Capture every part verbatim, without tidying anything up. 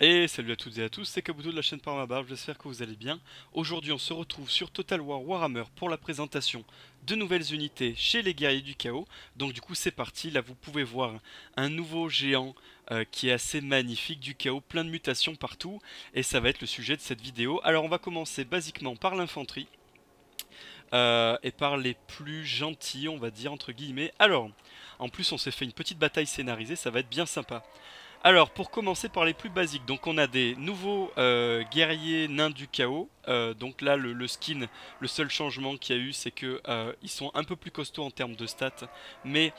Et salut à toutes et à tous, c'est Kabuto de la chaîne Par ma barbe, j'espère que vous allez bien. Aujourd'hui on se retrouve sur Total War Warhammer pour la présentation de nouvelles unités chez les Guerriers du Chaos. Donc du coup c'est parti, là vous pouvez voir un nouveau géant euh, qui est assez magnifique, du chaos, plein de mutations partout. Et ça va être le sujet de cette vidéo. Alors on va commencer basiquement par l'infanterie. Euh, et par les plus gentils, on va dire, entre guillemets. Alors, en plus on s'est fait une petite bataille scénarisée, ça va être bien sympa. Alors, pour commencer par les plus basiques, donc on a des nouveaux euh, guerriers nains du chaos. Euh, donc là, le, le skin, le seul changement qu'il y a eu, c'est qu'ils euh, sont un peu plus costauds en termes de stats. Mais,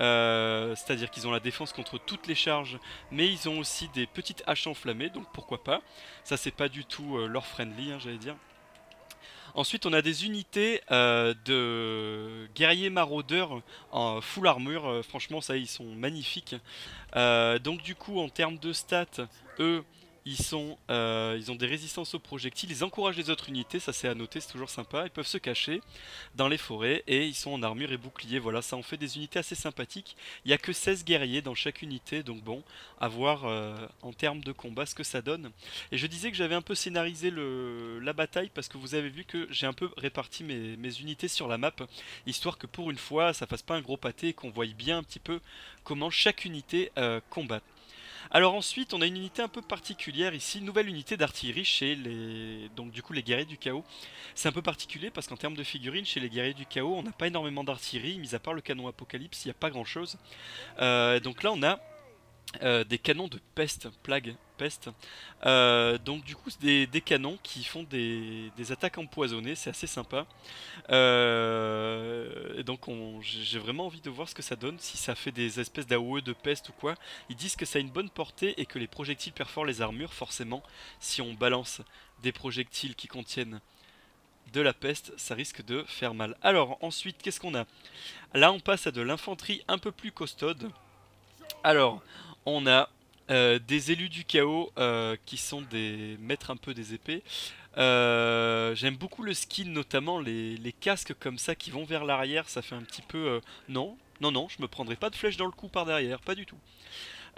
euh, c'est-à-dire qu'ils ont la défense contre toutes les charges, mais ils ont aussi des petites haches enflammées, donc pourquoi pas. Ça, c'est pas du tout euh, lore friendly, hein, j'allais dire. Ensuite on a des unités euh, de guerriers maraudeurs en full armure, euh, franchement ça ils sont magnifiques. Euh, donc du coup en termes de stats, eux ils, sont, euh, ils ont des résistances aux projectiles, ils encouragent les autres unités, ça c'est à noter, c'est toujours sympa. Ils peuvent se cacher dans les forêts et ils sont en armure et bouclier, voilà, ça en fait des unités assez sympathiques. Il n'y a que seize guerriers dans chaque unité, donc bon, à voir euh, en termes de combat ce que ça donne. Et je disais que j'avais un peu scénarisé le, la bataille parce que vous avez vu que j'ai un peu réparti mes, mes unités sur la map, histoire que pour une fois ça fasse pas un gros pâté et qu'on voie bien un petit peu comment chaque unité euh, combat. Alors ensuite on a une unité un peu particulière ici, nouvelle unité d'artillerie chez les donc du coup les guerriers du chaos. C'est un peu particulier parce qu'en termes de figurines chez les guerriers du chaos on n'a pas énormément d'artillerie, mis à part le canon apocalypse il n'y a pas grand chose. Euh, donc là on a euh, des canons de peste, plague, peste. Euh, donc du coup c'est des, des canons qui font des, des attaques empoisonnées, c'est assez sympa. Euh, et donc j'ai vraiment envie de voir ce que ça donne, si ça fait des espèces d'A O E de peste ou quoi. Ils disent que ça a une bonne portée et que les projectiles perforent les armures. Forcément, si on balance des projectiles qui contiennent de la peste, ça risque de faire mal. Alors ensuite, qu'est-ce qu'on a? Là on passe à de l'infanterie un peu plus costaude. Alors on a Euh, des élus du chaos euh, qui sont des maîtres un peu des épées. Euh, J'aime beaucoup le skin, notamment les, les casques comme ça qui vont vers l'arrière, ça fait un petit peu... Euh, non, non, non, je me prendrai pas de flèche dans le cou par derrière, pas du tout.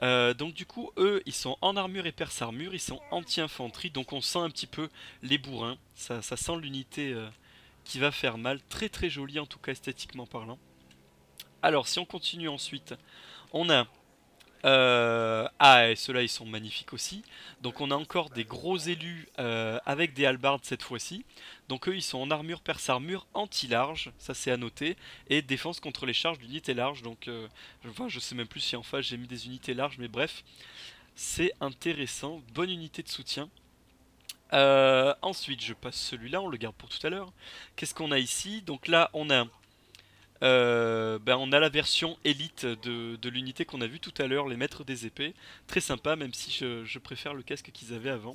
Euh, donc du coup, eux, ils sont en armure et perse armure, ils sont anti-infanterie, donc on sent un petit peu les bourrins, ça, ça sent l'unité euh, qui va faire mal, très très jolie en tout cas esthétiquement parlant. Alors si on continue ensuite, on a... Euh, ah et ceux-là ils sont magnifiques aussi. Donc on a encore des gros élus euh, avec des halbardes cette fois-ci. Donc eux ils sont en armure perse armure anti-large, ça c'est à noter. Et défense contre les charges d'unités larges. Donc euh, enfin, je sais même plus si en face j'ai mis des unités larges, mais bref, c'est intéressant, bonne unité de soutien. euh, Ensuite je passe celui-là, on le garde pour tout à l'heure. Qu'est-ce qu'on a ici? Donc là on a Euh, ben on a la version élite de, de l'unité qu'on a vu tout à l'heure, les maîtres des épées. Très sympa, même si je, je préfère le casque qu'ils avaient avant.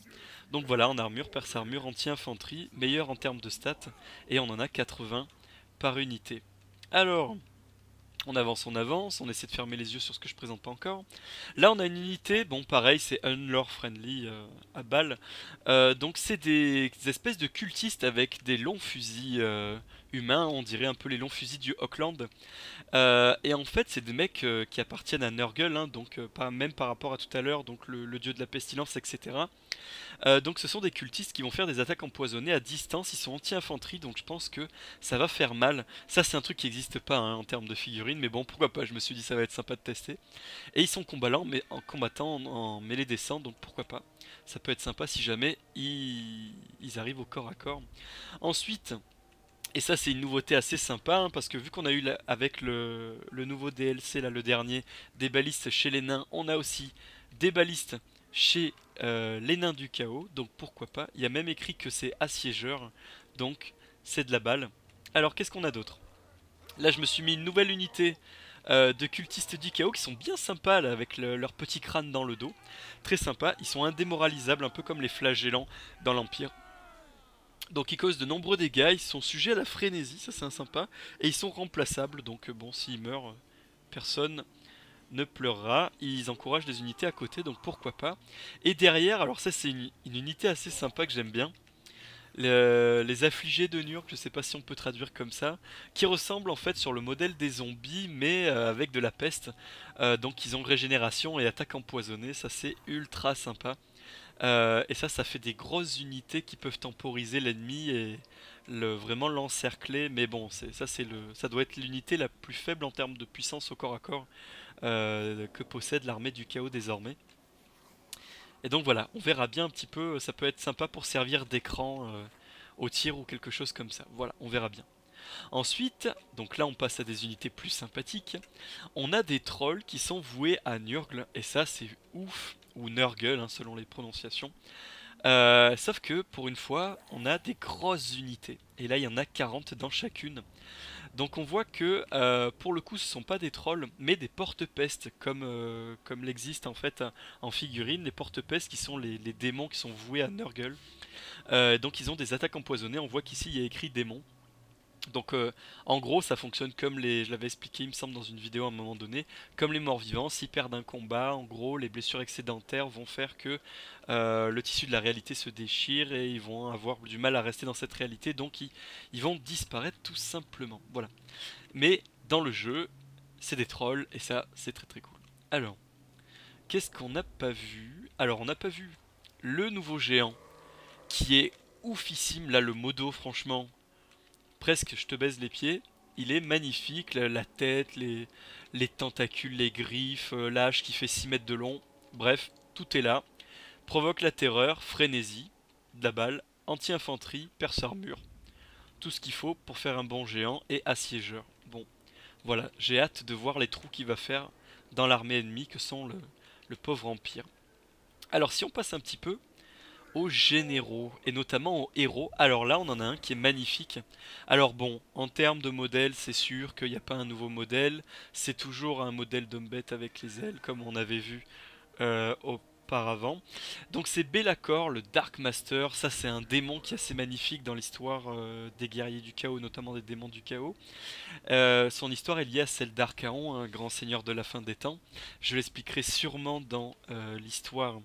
Donc voilà, en armure, perse armure, anti-infanterie, meilleur en termes de stats. Et on en a quatre-vingts par unité. Alors, on avance, on avance, on essaie de fermer les yeux sur ce que je présente pas encore. Là on a une unité, bon pareil, c'est unlore friendly euh, à balle. Euh, donc c'est des, des espèces de cultistes avec des longs fusils... Euh, humains, on dirait un peu les longs fusils du Auckland. Euh, et en fait c'est des mecs euh, qui appartiennent à Nurgle, hein, donc euh, pas, même par rapport à tout à l'heure, donc le, le dieu de la pestilence, etc. euh, Donc ce sont des cultistes qui vont faire des attaques empoisonnées à distance, ils sont anti-infanterie, donc je pense que ça va faire mal. Ça c'est un truc qui n'existe pas hein, en termes de figurines, mais bon pourquoi pas, je me suis dit ça va être sympa de tester. Et ils sont combattants, mais en combattant en, en mêlée des sangs, donc pourquoi pas, ça peut être sympa si jamais ils, ils arrivent au corps à corps. Ensuite, et ça c'est une nouveauté assez sympa, hein, parce que vu qu'on a eu la, avec le, le nouveau D L C, là, le dernier, des balistes chez les nains, on a aussi des balistes chez euh, les nains du chaos, donc pourquoi pas. Il y a même écrit que c'est assiégeur, donc c'est de la balle. Alors qu'est-ce qu'on a d'autre? Là je me suis mis une nouvelle unité euh, de cultistes du chaos qui sont bien sympas, là, avec le, leur petit crâne dans le dos. Très sympa, ils sont indémoralisables, un peu comme les flagellants dans l'Empire. Donc ils causent de nombreux dégâts, ils sont sujets à la frénésie, ça c'est sympa. Et ils sont remplaçables, donc bon, s'ils meurent, personne ne pleurera. Ils encouragent des unités à côté, donc pourquoi pas. Et derrière, alors ça c'est une, une unité assez sympa que j'aime bien. Le, les affligés de Nurgle, je sais pas si on peut traduire comme ça, qui ressemblent en fait sur le modèle des zombies, mais euh, avec de la peste. Euh, donc ils ont régénération et attaque empoisonnée, ça c'est ultra sympa. Euh, et ça, ça fait des grosses unités qui peuvent temporiser l'ennemi et le, vraiment l'encercler. Mais bon, ça, c'est le, ça doit être l'unité la plus faible en termes de puissance au corps à corps euh, que possède l'armée du chaos désormais. Et donc voilà, on verra bien un petit peu, ça peut être sympa pour servir d'écran euh, au tir ou quelque chose comme ça. Voilà, on verra bien. Ensuite, donc là on passe à des unités plus sympathiques, on a des trolls qui sont voués à Nurgle, et ça c'est ouf, ou Nurgle hein, selon les prononciations. Euh, sauf que pour une fois, on a des grosses unités, et là il y en a quarante dans chacune. Donc on voit que euh, pour le coup ce ne sont pas des trolls, mais des porte-pestes, comme, euh, comme l'existe en fait en figurine, les porte-pestes qui sont les, les démons qui sont voués à Nurgle. Euh, donc ils ont des attaques empoisonnées, on voit qu'ici il y a écrit démon. Donc euh, en gros ça fonctionne comme les, je l'avais expliqué il me semble dans une vidéo à un moment donné, comme les morts vivants, s'ils perdent un combat, en gros les blessures excédentaires vont faire que euh, le tissu de la réalité se déchire et ils vont avoir du mal à rester dans cette réalité, donc ils, ils vont disparaître tout simplement, voilà. Mais dans le jeu, c'est des trolls et ça c'est très très cool. Alors, qu'est-ce qu'on n'a pas vu? Alors on n'a pas vu le nouveau géant, qui est oufissime, là le modo franchement... Presque, je te baise les pieds, il est magnifique, la, la tête, les, les tentacules, les griffes, euh, l'âge qui fait six mètres de long, bref, tout est là. Provoque la terreur, frénésie, de la balle, anti-infanterie, perce-armure, tout ce qu'il faut pour faire un bon géant et assiégeur. Bon, voilà, j'ai hâte de voir les trous qu'il va faire dans l'armée ennemie que sont le, le pauvre empire. Alors si on passe un petit peu... aux généraux et notamment aux héros. Alors là on en a un qui est magnifique. Alors bon, en termes de modèle c'est sûr qu'il n'y a pas un nouveau modèle, c'est toujours un modèle d'homme bête avec les ailes comme on avait vu euh, auparavant. Donc c'est Be'lakor, le Dark Master, ça c'est un démon qui est assez magnifique dans l'histoire euh, des guerriers du chaos, notamment des démons du chaos. Euh, son histoire est liée à celle d'Archaon, un grand seigneur de la fin des temps. Je l'expliquerai sûrement dans euh, l'histoire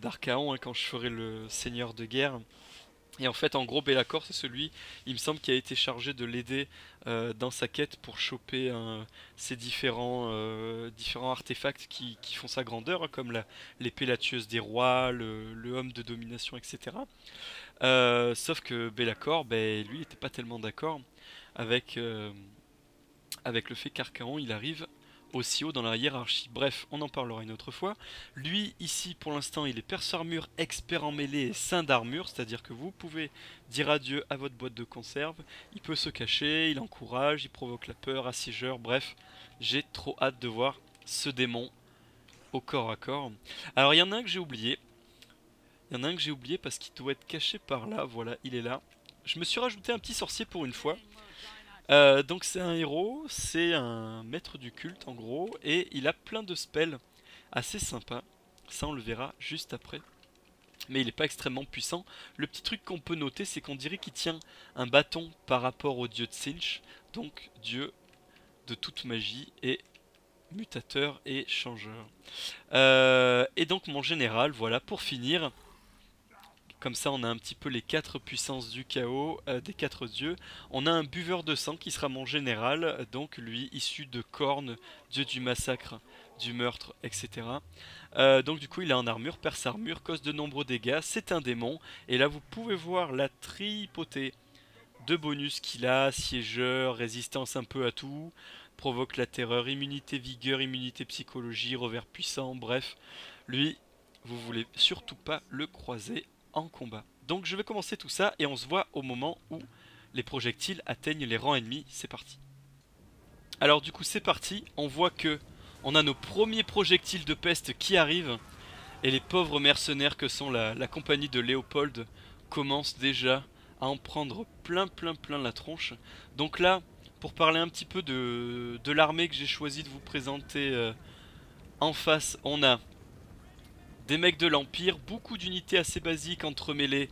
d'Archaon, hein, quand je ferai le seigneur de guerre. Et en fait en gros Be'lakor c'est celui, il me semble, qui a été chargé de l'aider euh, dans sa quête pour choper hein, ces différents, euh, différents artefacts qui, qui font sa grandeur, hein, comme l'épée la, la tueuse des rois, le, le homme de domination, et cetera. Euh, sauf que Be'lakor, ben, lui n'était pas tellement d'accord avec, euh, avec le fait qu'Archaon il arrive aussi haut dans la hiérarchie. Bref, on en parlera une autre fois. Lui, ici, pour l'instant, il est perce-armure, expert en mêlée et saint d'armure, c'est-à-dire que vous pouvez dire adieu à votre boîte de conserve, il peut se cacher, il encourage, il provoque la peur, assiégeur, bref, j'ai trop hâte de voir ce démon au corps à corps. Alors, il y en a un que j'ai oublié, il y en a un que j'ai oublié parce qu'il doit être caché par là, voilà, il est là. Je me suis rajouté un petit sorcier pour une fois. Euh, donc c'est un héros, c'est un maître du culte en gros, et il a plein de spells assez sympas, ça on le verra juste après, mais il n'est pas extrêmement puissant. Le petit truc qu'on peut noter c'est qu'on dirait qu'il tient un bâton par rapport au dieu Tzeentch, donc dieu de toute magie et mutateur et changeur. Euh, et donc mon général, voilà pour finir... Comme ça on a un petit peu les quatre puissances du chaos, euh, des quatre dieux. On a un buveur de sang qui sera mon général, donc lui issu de Khorne, dieu du massacre, du meurtre, et cetera. Euh, donc du coup il a en armure, perce-armure, cause de nombreux dégâts, c'est un démon. Et là vous pouvez voir la tripotée de bonus qu'il a, siégeur, résistance un peu à tout, provoque la terreur, immunité vigueur, immunité psychologie, revers puissant, bref. Lui, vous voulez surtout pas le croiser en combat. Donc je vais commencer tout ça et on se voit au moment où les projectiles atteignent les rangs ennemis. C'est parti. Alors du coup c'est parti, on voit que on a nos premiers projectiles de peste qui arrivent et les pauvres mercenaires que sont la, la compagnie de Léopold commencent déjà à en prendre plein plein plein la tronche. Donc là, pour parler un petit peu de, de l'armée que j'ai choisi de vous présenter euh, en face, on a des mecs de l'Empire, beaucoup d'unités assez basiques entremêlées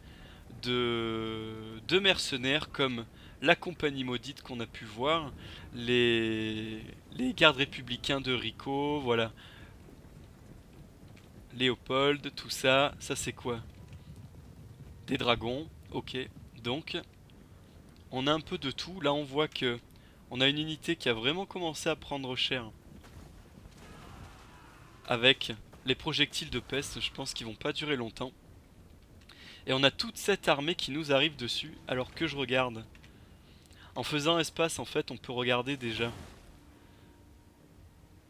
de, de mercenaires comme la compagnie maudite qu'on a pu voir, les, les gardes républicains de Rico, voilà, Léopold, tout ça, ça c'est quoi? Des dragons, ok, donc on a un peu de tout, là on voit que on a une unité qui a vraiment commencé à prendre cher avec les projectiles de peste, je pense qu'ils vont pas durer longtemps. Et on a toute cette armée qui nous arrive dessus, alors que je regarde. En faisant espace, en fait, on peut regarder déjà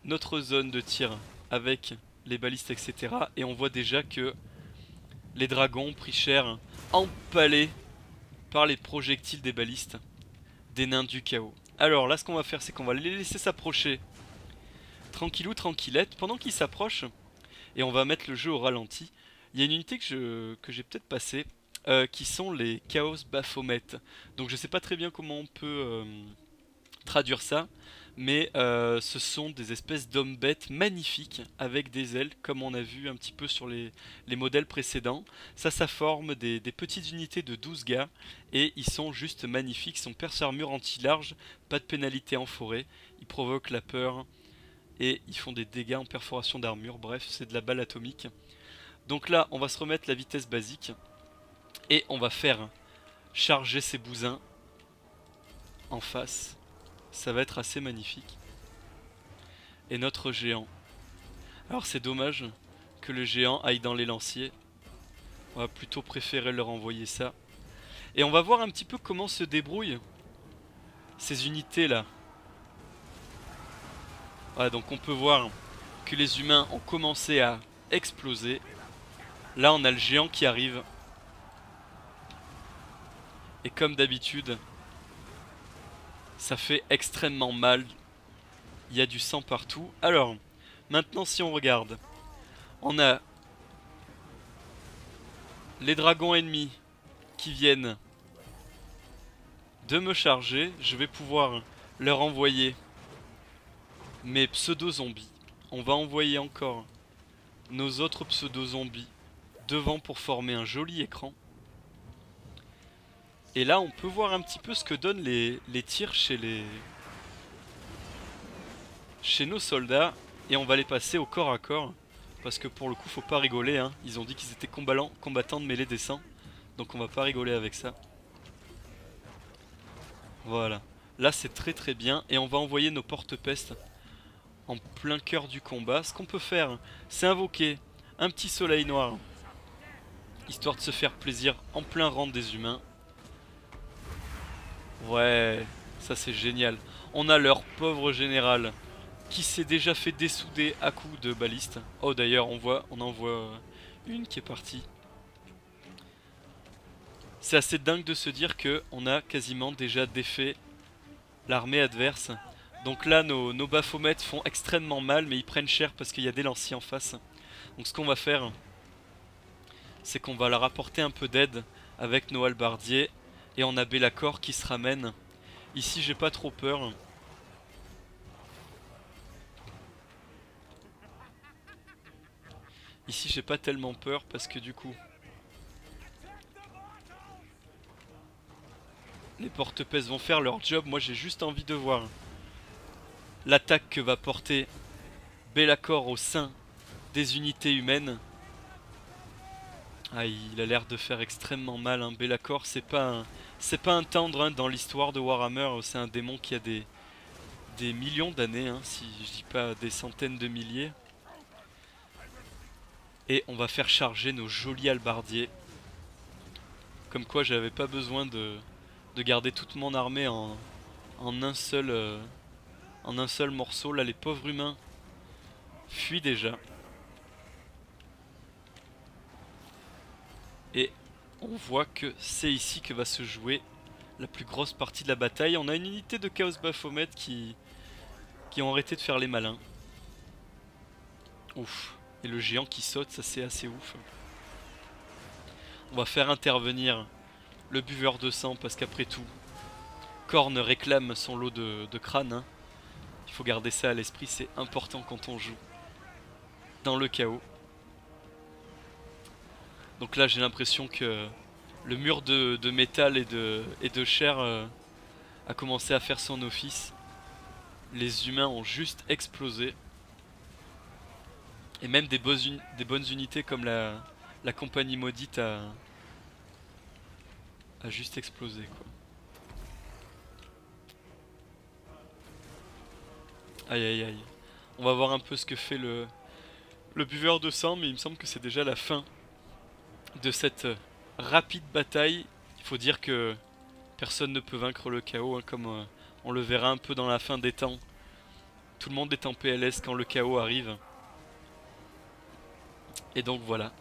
notre zone de tir avec les balistes, et cetera. Et on voit déjà que les dragons ont pris cher, empalés par les projectiles des balistes des nains du chaos. Alors là, ce qu'on va faire, c'est qu'on va les laisser s'approcher tranquillou, tranquillette, pendant qu'ils s'approchent. Et on va mettre le jeu au ralenti. Il y a une unité que je, que j'ai peut-être passée, euh, qui sont les Chaos Baphomet. Donc je sais pas très bien comment on peut euh, traduire ça, mais euh, ce sont des espèces d'hommes bêtes magnifiques, avec des ailes, comme on a vu un petit peu sur les, les modèles précédents. Ça, ça forme des, des petites unités de douze gars, et ils sont juste magnifiques. Ils sont perce-armure anti-large, pas de pénalité en forêt, ils provoquent la peur, et ils font des dégâts en perforation d'armure, bref, c'est de la balle atomique. Donc là, on va se remettre la vitesse basique, et on va faire charger ces bousins en face. Ça va être assez magnifique. Et notre géant. Alors c'est dommage que le géant aille dans les lanciers. On va plutôt préférer leur envoyer ça. Et on va voir un petit peu comment se débrouillent ces unités là. Voilà, donc on peut voir que les humains ont commencé à exploser. Là on a le géant qui arrive. Et comme d'habitude... ça fait extrêmement mal, il y a du sang partout. Alors, maintenant si on regarde, on a les dragons ennemis qui viennent de me charger. Je vais pouvoir leur envoyer mes pseudo-zombies. On va envoyer encore nos autres pseudo-zombies devant pour former un joli écran. Et là on peut voir un petit peu ce que donnent les, les tirs chez les chez nos soldats. Et on va les passer au corps à corps, parce que pour le coup faut pas rigoler hein. Ils ont dit qu'ils étaient combattants de mêlée des sangs, donc on va pas rigoler avec ça. Voilà, là c'est très très bien. Et on va envoyer nos porte-pestes en plein cœur du combat. Ce qu'on peut faire, c'est invoquer un petit soleil noir, histoire de se faire plaisir en plein rang des humains. Ouais, ça c'est génial. On a leur pauvre général qui s'est déjà fait dessouder à coups de baliste. Oh d'ailleurs, on voit, on en voit une qui est partie. C'est assez dingue de se dire que on a quasiment déjà défait l'armée adverse. Donc là, nos, nos baphomètes font extrêmement mal, mais ils prennent cher parce qu'il y a des lanciers en face. Donc ce qu'on va faire, c'est qu'on va leur apporter un peu d'aide avec nos hallebardiers. Et on a Be'lakor qui se ramène. Ici j'ai pas trop peur. Ici j'ai pas tellement peur parce que du coup... les porte-pestes vont faire leur job. Moi j'ai juste envie de voir l'attaque que va porter Be'lakor au sein des unités humaines. Ah, il a l'air de faire extrêmement mal hein. Be'lakor, c'est pas, pas un tendre hein. Dans l'histoire de Warhammer, c'est un démon qui a des, des millions d'années hein, si je dis pas des centaines de milliers. Et on va faire charger nos jolis hallebardiers. Comme quoi j'avais pas besoin de, de garder toute mon armée en, en, un seul, euh, en un seul morceau. Là les pauvres humains fuient déjà. Et on voit que c'est ici que va se jouer la plus grosse partie de la bataille. On a une unité de Chaos Baphomet qui, qui ont arrêté de faire les malins. Ouf. Et le géant qui saute, ça c'est assez ouf. On va faire intervenir le buveur de sang parce qu'après tout, Khorne réclame son lot de, de crâne. Hein. Il faut garder ça à l'esprit, c'est important quand on joue dans le chaos. Donc là j'ai l'impression que le mur de, de métal et de, et de chair euh, a commencé à faire son office. Les humains ont juste explosé. Et même des, boss uni des bonnes unités comme la, la compagnie maudite a, a juste explosé quoi. Aïe aïe aïe. On va voir un peu ce que fait le, le buveur de sang, mais il me semble que c'est déjà la fin de cette rapide bataille. Il faut dire que personne ne peut vaincre le chaos, hein, comme euh, on le verra un peu dans la fin des temps. Tout le monde est en P L S quand le chaos arrive. Et donc voilà,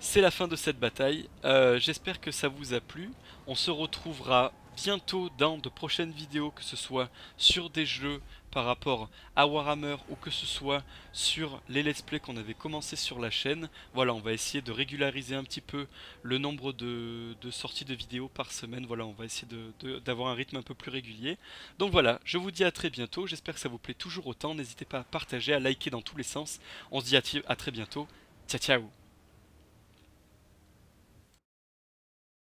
c'est la fin de cette bataille. Euh, J'espère que ça vous a plu. On se retrouvera bientôt dans de prochaines vidéos, que ce soit sur des jeux par rapport à Warhammer ou que ce soit sur les let's play qu'on avait commencé sur la chaîne. Voilà, on va essayer de régulariser un petit peu le nombre de, de sorties de vidéos par semaine. Voilà, on va essayer d'avoir un rythme un peu plus régulier. Donc voilà, je vous dis à très bientôt. J'espère que ça vous plaît toujours autant. N'hésitez pas à partager, à liker dans tous les sens. On se dit à, à très bientôt. Ciao, ciao!